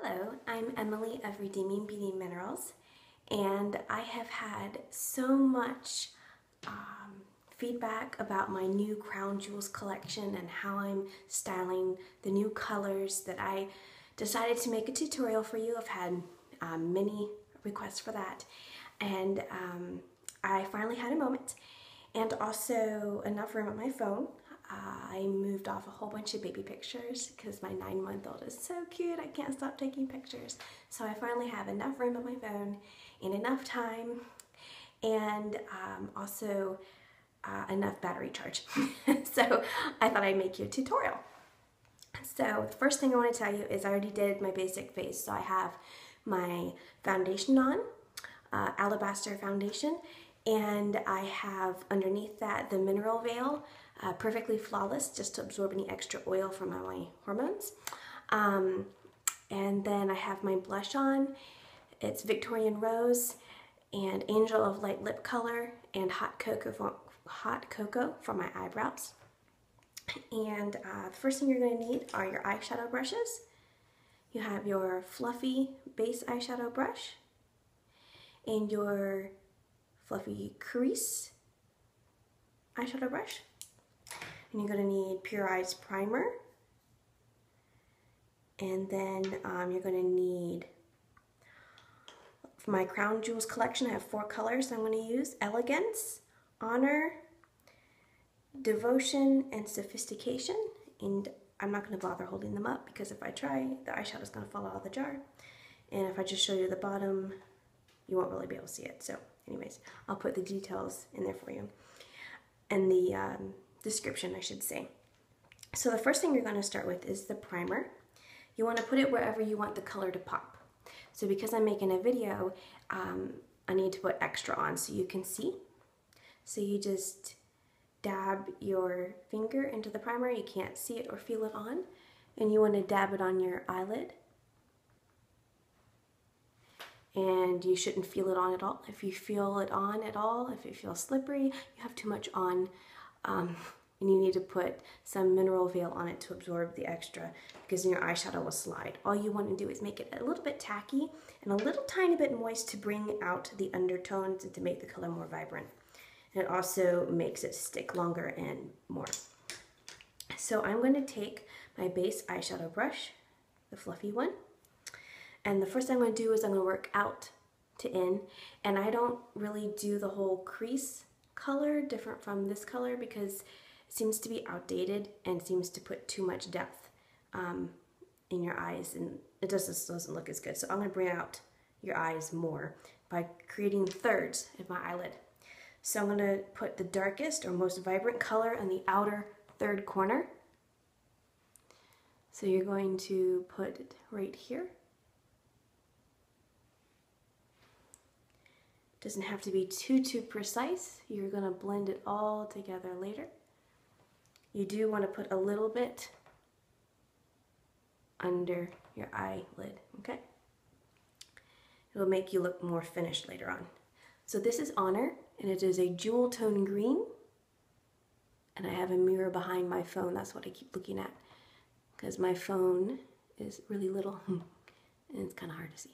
Hello, I'm Emily of Redeeming Beauty Minerals, and I have had so much feedback about my new Crown Jewels collection and how I'm styling the new colors that I decided to make a tutorial for you. I've had many requests for that, and I finally had a moment, and also enough room on my phone. I moved off a whole bunch of baby pictures because my 9-month-old is so cute, I can't stop taking pictures. So I finally have enough room on my phone and enough time, and also enough battery charge. So I thought I'd make you a tutorial. So the first thing I want to tell you is I already did my basic face. So I have my foundation on, alabaster foundation, and I have underneath that the mineral veil, Perfectly Flawless, just to absorb any extra oil from my hormones. And then I have my blush on. It's Victorian Rose and Angel of Light lip color and hot cocoa for my eyebrows. And the first thing you're going to need are your eyeshadow brushes. You have your fluffy base eyeshadow brush and your fluffy crease eyeshadow brush. And you're going to need Pure Eyes Primer, and then you're going to need, for my Crown Jewels collection, I have 4 colors I'm going to use: Elegance, Honor, Devotion, and Sophistication. And I'm not going to bother holding them up because if I try, the eyeshadow is going to fall out of the jar. And if I just show you the bottom, you won't really be able to see it. So anyways, I'll put the details in there for you, and the description, I should say. So the first thing you're going to start with is the primer. You want to put it wherever you want the color to pop. So because I'm making a video, I need to put extra on so you can see. So you just dab your finger into the primer. You can't see it or feel it on, and you want to dab it on your eyelid. And you shouldn't feel it on at all. If you feel it on at all, if it feels slippery, you have too much on. And you need to put some mineral veil on it to absorb the extra, because then your eyeshadow will slide. All you want to do is make it a little bit tacky and a little tiny bit moist to bring out the undertones and to make the color more vibrant. And it also makes it stick longer and more. So I'm going to take my base eyeshadow brush, the fluffy one, and the first thing I'm going to do is I'm going to work out to in, and I don't really do the whole crease color different from this color because it seems to be outdated and seems to put too much depth in your eyes, and it just doesn't look as good. So I'm going to bring out your eyes more by creating thirds in my eyelid. So I'm going to put the darkest or most vibrant color on the outer third corner. So you're going to put it right here. Doesn't have to be too precise. You're going to blend it all together later. You do want to put a little bit under your eyelid, okay? It'll make you look more finished later on. So this is Honor, and it is a jewel tone green. And I have a mirror behind my phone. That's what I keep looking at because my phone is really little and it's kind of hard to see.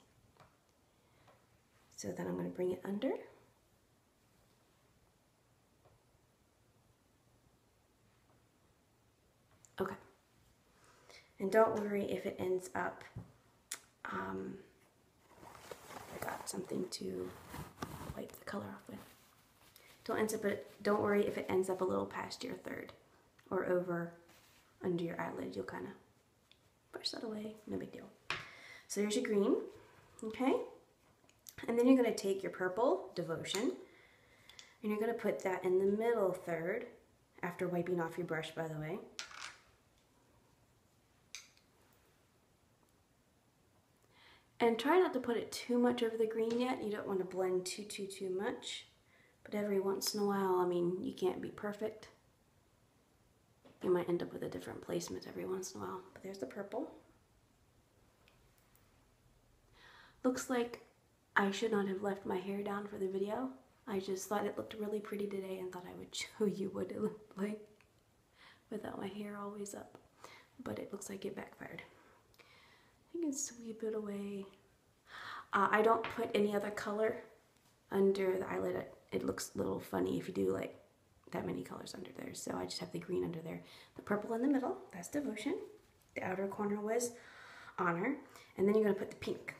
So then I'm going to bring it under. Okay. And don't worry if it ends up, I got something to wipe the color off with. Don't worry if it ends up a little past your third or over under your eyelid. You'll kind of brush that away. No big deal. So here's your green. Okay. And then you're going to take your purple, Devotion, and you're going to put that in the middle third, after wiping off your brush, by the way. And try not to put it too much over the green yet. You don't want to blend too much. But every once in a while, I mean, you can't be perfect. You might end up with a different placement every once in a while. But there's the purple. Looks like I should not have left my hair down for the video. I just thought it looked really pretty today and thought I would show you what it looked like without my hair always up. But it looks like it backfired. I can sweep it away. I don't put any other color under the eyelid. It looks a little funny if you do like that many colors under there. So I just have the green under there, the purple in the middle, that's Devotion. The outer corner was Honor. And then you're gonna put the pink.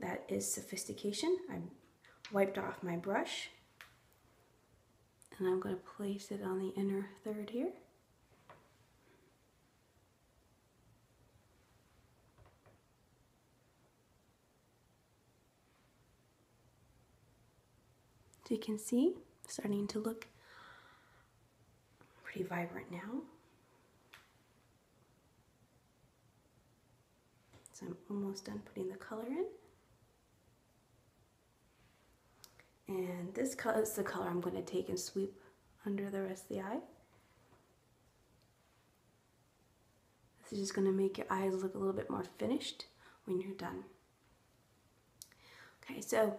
That is Sophistication. I wiped off my brush. And I'm gonna place it on the inner third here. So you can see, starting to look pretty vibrant now. So I'm almost done putting the color in. And this color is the color I'm going to take and sweep under the rest of the eye. This is just going to make your eyes look a little bit more finished when you're done. Okay, so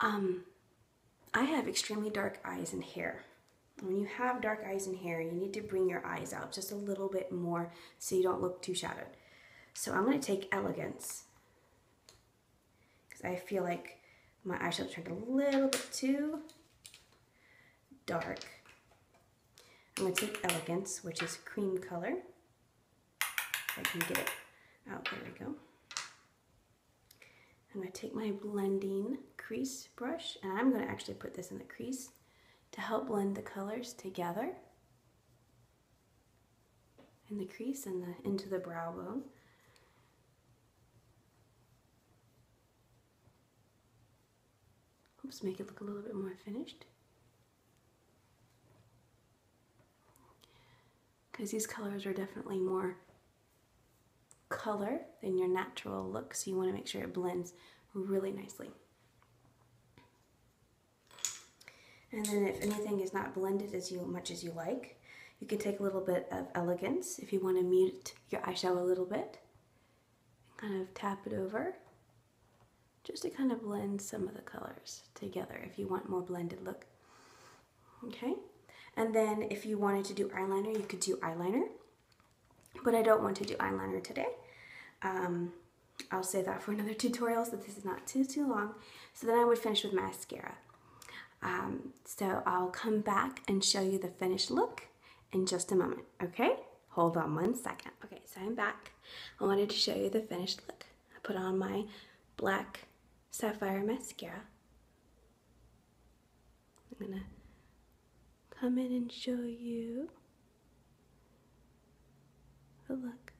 I have extremely dark eyes and hair. When you have dark eyes and hair, you need to bring your eyes out just a little bit more so you don't look too shadowed. So I'm going to take Elegance because I feel like my eyeshadow turned a little bit too dark. I'm going to take Elegance, which is cream color. If I can get it out, there we go. I'm going to take my blending crease brush, and I'm going to actually put this in the crease to help blend the colors together in the crease and into the brow bone. Just make it look a little bit more finished, because these colors are definitely more color than your natural look, so you want to make sure it blends really nicely. And then if anything is not blended as much as you like, you can take a little bit of Elegance if you want to mute your eyeshadow a little bit and kind of tap it over, just to kind of blend some of the colors together if you want more blended look. Okay, and then if you wanted to do eyeliner, you could do eyeliner, but I don't want to do eyeliner today. I'll save that for another tutorial, so this is not too long. So then I would finish with mascara. So I'll come back and show you the finished look in just a moment, okay? Hold on one second. Okay, so I'm back. I wanted to show you the finished look. I put on my Black Sapphire Mascara. I'm gonna come in and show you the look.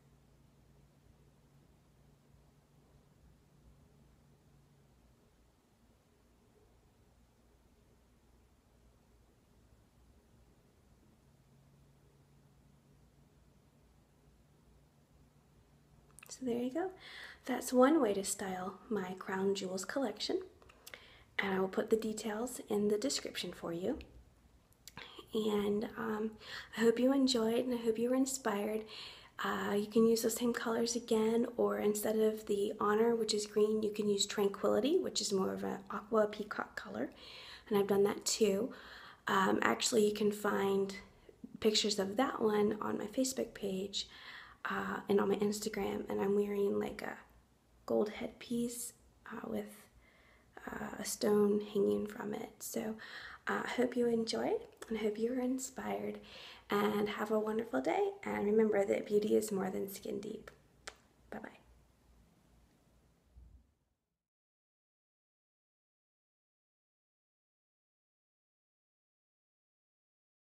So there you go. That's one way to style my Crown Jewels collection, and I will put the details in the description for you. And I hope you enjoyed, and I hope you were inspired. You can use those same colors again, or instead of the Honor, which is green, you can use Tranquility, which is more of an aqua peacock color, and I've done that too. Actually, you can find pictures of that one on my Facebook page and on my Instagram, and I'm wearing like a gold headpiece with a stone hanging from it. So I hope you enjoyed, and I hope you were inspired, and have a wonderful day, and remember that beauty is more than skin deep. Bye-bye.